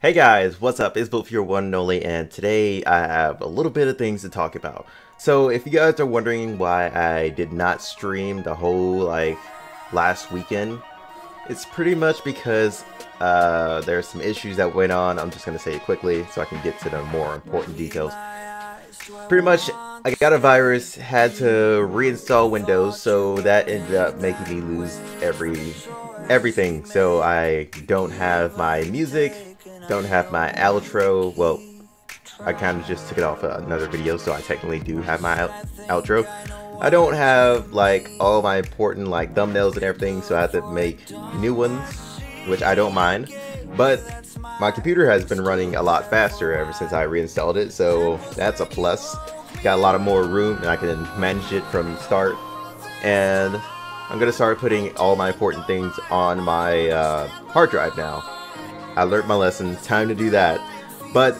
Hey guys, what's up? It's BoatFour one and only, and today I have a little bit of things to talk about. So if you guys are wondering why I did not stream the whole last weekend, it's pretty much because there's some issues that went on. I'm just gonna say it quickly so I can get to the more important details. Pretty much I got a virus, had to reinstall Windows, so that ended up making me lose everything. So I don't have my music, don't have my outro. Well, I kind of just took it off another video, so I technically do have my outro. I don't have all my important thumbnails and everything, so I have to make new ones, which I don't mind. But my computer has been running a lot faster ever since I reinstalled it, so that's a plus. Got a lot of more room and I can manage it from start, and I'm gonna start putting all my important things on my hard drive now. I learned my lesson, time to do that. But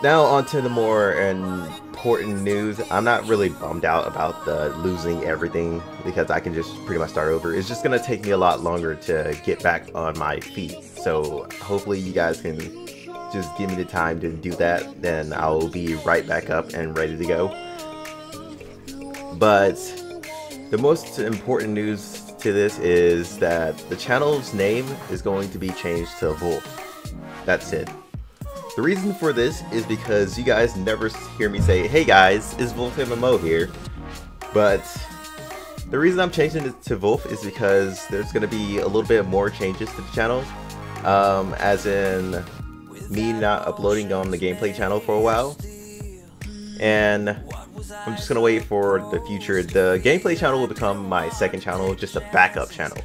now on to the more important news. I'm not really bummed out about the losing everything because I can just pretty much start over. It's just gonna take me a lot longer to get back on my feet. So hopefully you guys can just give me the time to do that, then I'll be right back up and ready to go. But the most important news to this is that the channel's name is going to be changed to Volf. That's it. The reason for this is because you guys never hear me say, "Hey guys, it's Volf MMO here." But the reason I'm changing it to Volf is because there's going to be a little bit more changes to the channel, as in me not uploading on the gameplay channel for a while, and I'm just going to wait for the future. The gameplay channel will become my second channel, just a backup channel.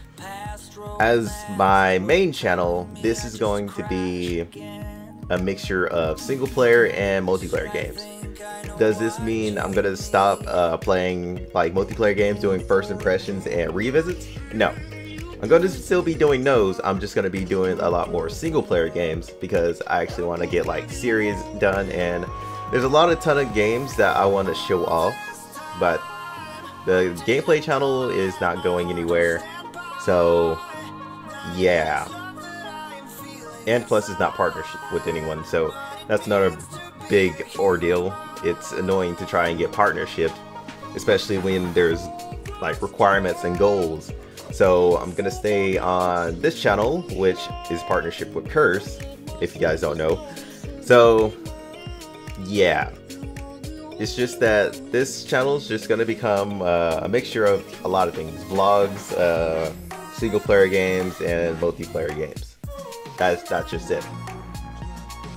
As my main channel, this is going to be a mixture of single player and multiplayer games. Does this mean I'm gonna stop playing multiplayer games, doing first impressions and revisits? No, I'm gonna still be doing those. I'm just gonna be doing a lot more single player games because I actually want to get series done, and there's a ton of games that I want to show off. But the gameplay channel is not going anywhere, so yeah. And plus it's not partnership with anyone, so that's another big ordeal. It's annoying to try and get partnership, especially when there's requirements and goals. So I'm gonna stay on this channel, which is partnership with Curse, if you guys don't know. So yeah, it's just that this channel is just gonna become a mixture of a lot of things: vlogs, single player games, and multiplayer games. That's just it.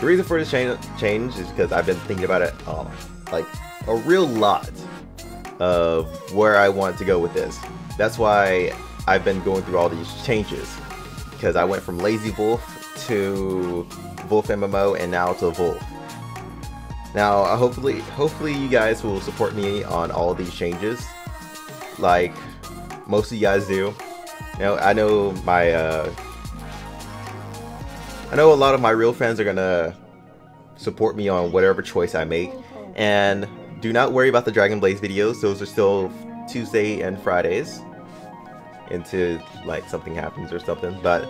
The reason for this change is because I've been thinking about it a real lot of where I want to go with this. That's why I've been going through all these changes, because I went from Lazy Volf to Volf MMO and now to Volf. Now hopefully you guys will support me on all these changes like most of you guys do. Now I know my I know a lot of my real fans are gonna support me on whatever choice I make. And do not worry about the Dragon Blaze videos. Those are still Tuesday and Fridays until something happens or something. But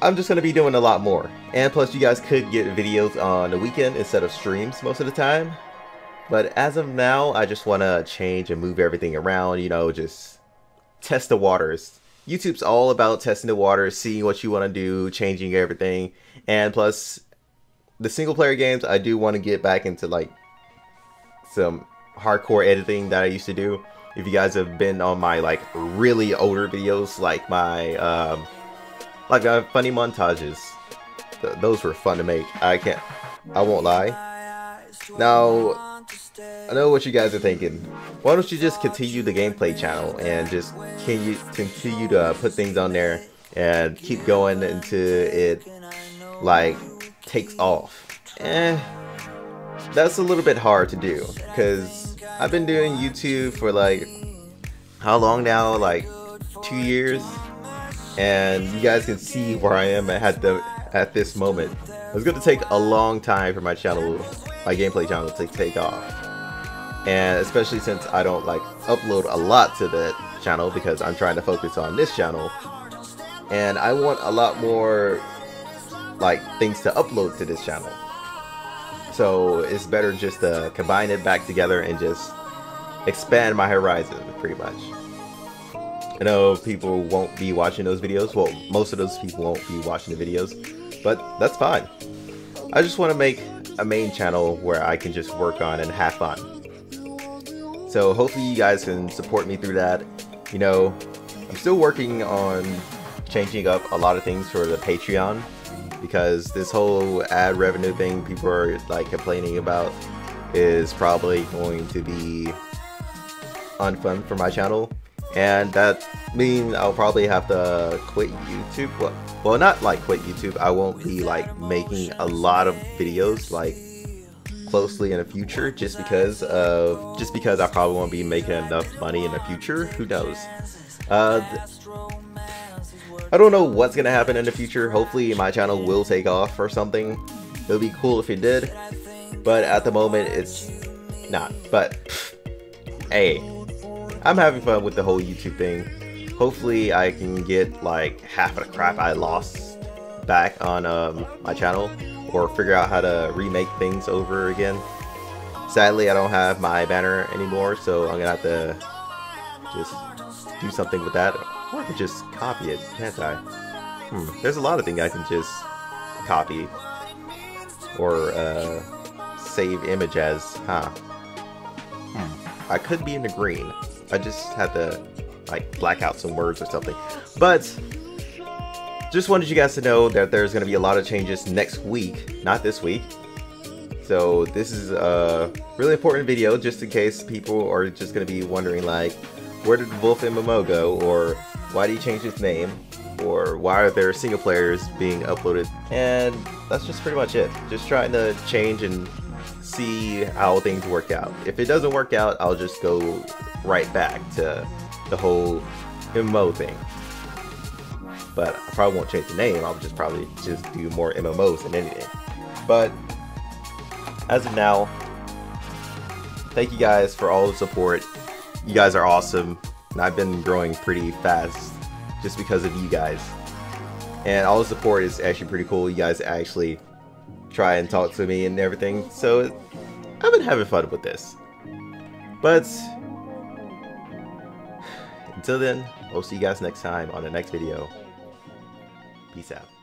I'm just gonna be doing a lot more. And plus you guys could get videos on the weekend instead of streams most of the time. But as of now, I just wanna change and move everything around, just test the waters. YouTube's all about testing the water, seeing what you want to do, changing everything. And plus the single player games, I do want to get back into some hardcore editing that I used to do. If you guys have been on my really older videos, like my funny montages, those were fun to make. I won't lie. Now I know what you guys are thinking. Why don't you just continue the gameplay channel and just continue to put things on there and keep going until it takes off? That's a little bit hard to do because I've been doing YouTube for how long now? 2 years, and you guys can see where I am at this moment. It's going to take a long time for my gameplay channel to take off. And especially since I don't upload a lot to the channel because I'm trying to focus on this channel, and I want a lot more like things to upload to this channel. So it's better just to combine it back together and just expand my horizon pretty much. I know people won't be watching those videos, well, most of those people won't be watching the videos, but that's fine. I just want to make a main channel where I can just work on and have fun. So hopefully you guys can support me through that. You know, I'm still working on changing up a lot of things for the Patreon, because this whole ad revenue thing people are like complaining about is probably going to be unfun for my channel, and that means I'll probably have to quit YouTube. Well, not like quit YouTube, I won't be like making a lot of videos like closely in the future, just because I probably won't be making enough money in the future. Who knows? I don't know what's gonna happen in the future. Hopefully my channel will take off or something. It would be cool if it did, but at the moment it's not. But hey, I'm having fun with the whole YouTube thing. Hopefully I can get like half of the crap I lost back on my channel, or figure out how to remake things over again. Sadly, I don't have my banner anymore, so I'm gonna have to just do something with that. Or I could just copy it, can't I? There's a lot of things I can just copy or save image as, huh? I could be in the green. I just had to like black out some words or something. But just wanted you guys to know that there's going to be a lot of changes next week, not this week. So this is a really important video, just in case people are just going to be wondering like, where did Volf MMO go, or why did he change his name, or why are there single players being uploaded? And that's just pretty much it. Just trying to change and see how things work out. If it doesn't work out, I'll just go right back to the whole MMO thing. But I probably won't change the name, I'll just probably just do more MMOs than anything. But as of now, thank you guys for all the support. You guys are awesome, and I've been growing pretty fast just because of you guys. And all the support is actually pretty cool. You guys actually try and talk to me and everything, so I've been having fun with this. But until then, I'll see you guys next time on the next video. Peace out.